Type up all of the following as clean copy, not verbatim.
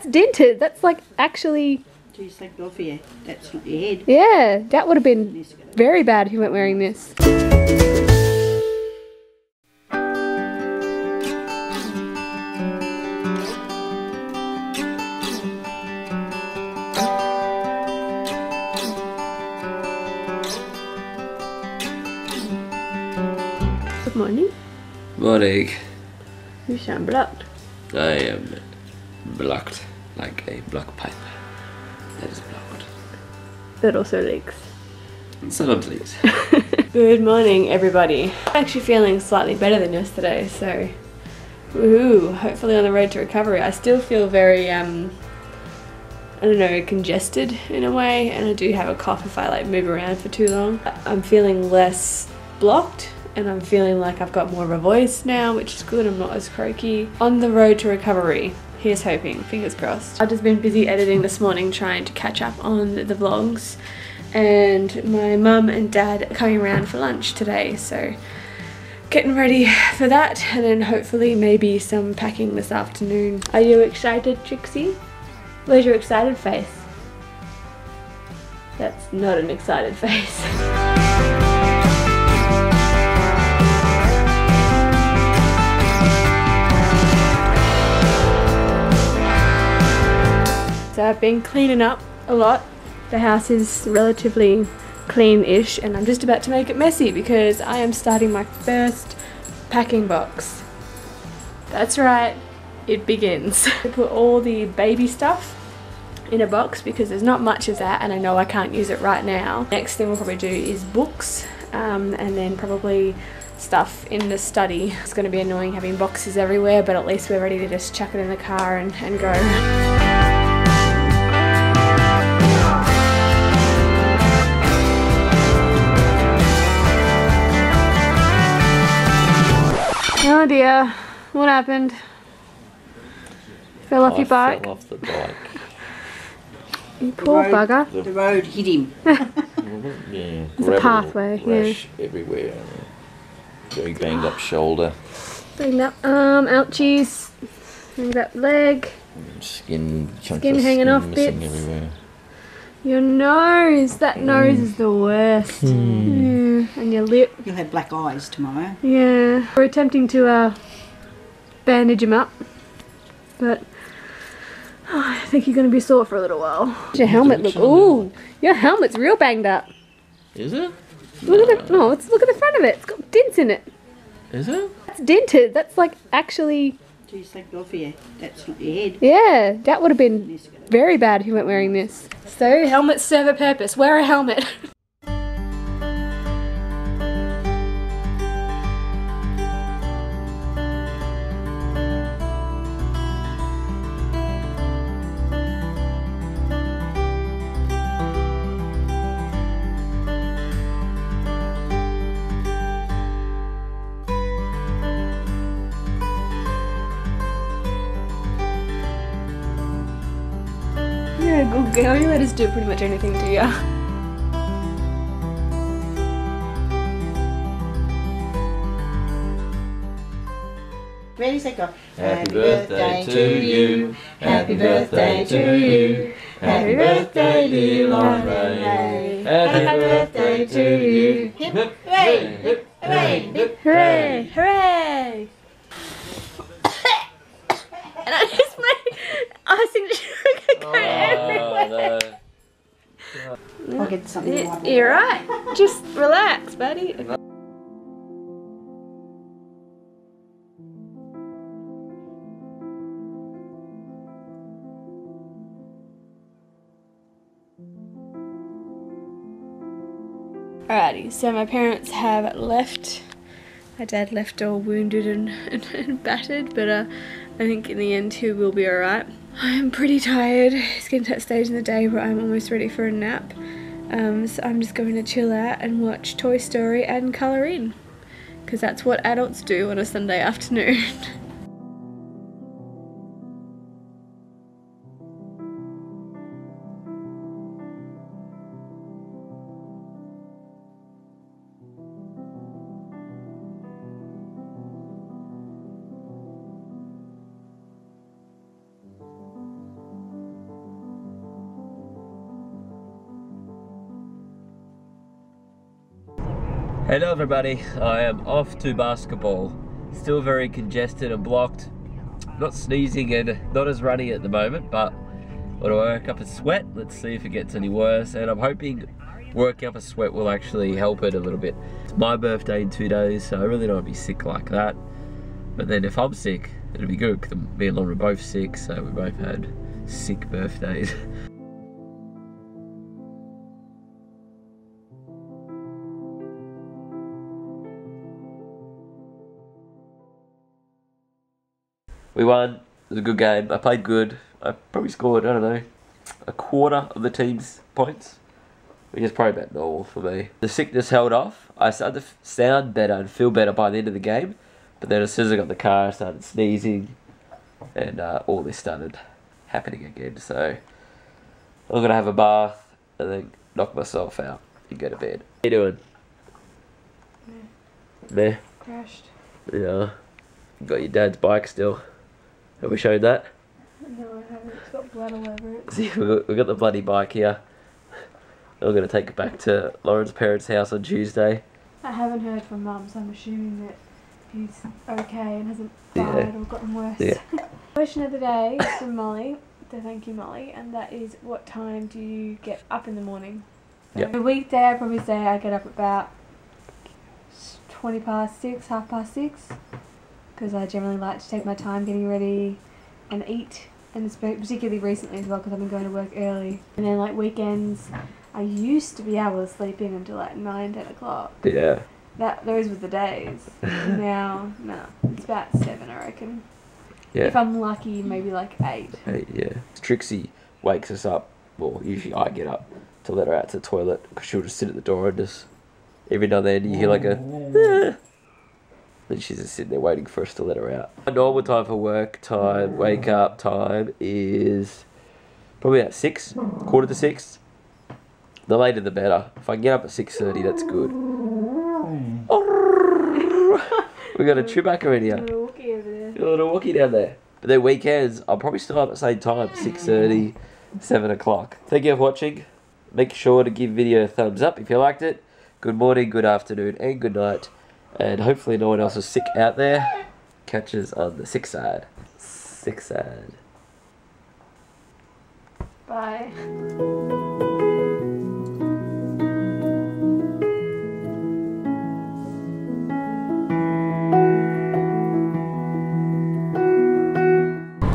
That's dented. That's like actually... Geez, thank God for you. That's not your head. Yeah, that would have been very bad if you weren't wearing this. Morning. Morning. You sound blocked. I am blocked like a block pipe. That is blocked. That also leaks. Sometimes leaks. Good morning, everybody. I'm actually feeling slightly better than yesterday, so woohoo, hopefully on the road to recovery. I still feel very, I don't know, congested in a way, and I do have a cough if I like move around for too long. I'm feeling less blocked. And I'm feeling like I've got more of a voice now, which is good. I'm not as croaky. On the road to recovery. Here's hoping. Fingers crossed. I've just been busy editing this morning, trying to catch up on the vlogs. And my mum and dad are coming around for lunch today, so getting ready for that. And then hopefully maybe some packing this afternoon. Are you excited, Trixie? Where's your excited face? That's not an excited face. So I've been cleaning up a lot. The house is relatively clean-ish and I'm just about to make it messy because I am starting my first packing box. That's right, it begins. I put all the baby stuff in a box because there's not much of that and I know I can't use it right now. Next thing we'll probably do is books and then probably stuff in the study. It's going to be annoying having boxes everywhere, but at least we're ready to just chuck it in the car and go. Oh dear, what happened? Fell off your bike? Fell off the bike. You poor bugger. The road hit him. Yeah, it's a pathway. Rash everywhere. Very banged up shoulder. Banged up arm, ouchies. Banged up leg. Skin hanging off bits. Everywhere. Your nose. That nose is the worst. Yeah. And your lip. You'll have black eyes tomorrow. Yeah. We're attempting to bandage him up, but I think you're going to be sore for a little while. Your helmet look. Ooh, your helmet's real banged up. Is it? Look at the no. Let's look at the front of it. It's got dents in it. Is it? That's dented. That's like actually. Geez, thank God for you. That's not your head. Yeah, that would have been very bad if you weren't wearing this. So, helmets serve a purpose. Wear a helmet. Good girl, you let us do pretty much anything to you. Ready, set, go. Happy birthday to you. Happy birthday to you. Happy birthday, dear Lauren Ray. Happy birthday to you. Hip, hooray, hip, hooray, hip, hooray, hooray. And I just made icing sugar go everywhere. No. I'll get something. You're right. Just relax, buddy. Alrighty, so my parents have left. My dad left all wounded and battered, but I think in the end he will be alright. I am pretty tired. It's getting to that stage in the day where I'm almost ready for a nap. So I'm just going to chill out and watch Toy Story and Colour In. Because that's what adults do on a Sunday afternoon. Hello everybody, I am off to basketball. Still very congested and blocked. Not sneezing and not as runny at the moment, but when I work up a sweat, let's see if it gets any worse. And I'm hoping working up a sweat will actually help it a little bit. It's my birthday in 2 days, so I really don't want to be sick like that. But then if I'm sick, it'll be good, because me and Lauren are both sick, so we both had sick birthdays. We won. It was a good game. I played good. I probably scored, I don't know, a quarter of the team's points, which is probably about normal for me. The sickness held off. I started to sound better and feel better by the end of the game, but then as soon as I got in the car, I started sneezing, and all this started happening again. So I'm going to have a bath and then knock myself out and go to bed. How you doing? Meh. Crashed. Yeah. Got your dad's bike still. Have we showed that? No, I haven't. It's got blood all over it. See, we've got the bloody bike here. We're going to take it back to Lauren's parents' house on Tuesday. I haven't heard from Mum, so I'm assuming that he's okay and hasn't died or gotten worse. Yeah. Question of the day is from Molly. So thank you, Molly. And that is, what time do you get up in the morning? So yep. A weekday, I probably say I get up about 20 past 6, half past 6. Because I generally like to take my time getting ready and eat, and it's particularly recently as well because I've been going to work early. And then like weekends, I used to be able to sleep in until like 9, 10 o'clock. Yeah. Those were the days. Now, no, it's about 7 I reckon. Yeah. If I'm lucky, maybe like 8. 8, yeah. Trixie wakes us up, well usually I get up to let her out to the toilet because she'll just sit at the door and just, every now and then you hear like a... Then she's just sitting there waiting for us to let her out. My normal time for work time, wake up time is probably at 6, quarter to 6. The later the better. If I can get up at 6:30, that's good. We got a Chewbacca in here. A little walkie over there. A little walkie down there. But then weekends, I'll probably still up at the same time, 6:30, 7 o'clock. Thank you for watching. Make sure to give video a thumbs up if you liked it. Good morning, good afternoon, and good night. And hopefully no one else is sick out there. Catches on the sick side. Sick side. Bye.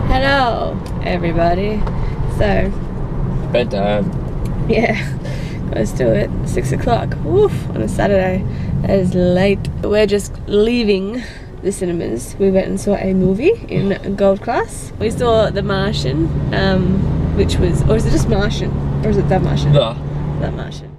Hello, everybody. So, bedtime. Yeah, let's do it. 6 o'clock. Woof, on a Saturday. That is late. We're just leaving the cinemas. We went and saw a movie in Gold Class. We saw The Martian, which was, or is it just Martian? Or is it The Martian? The Martian.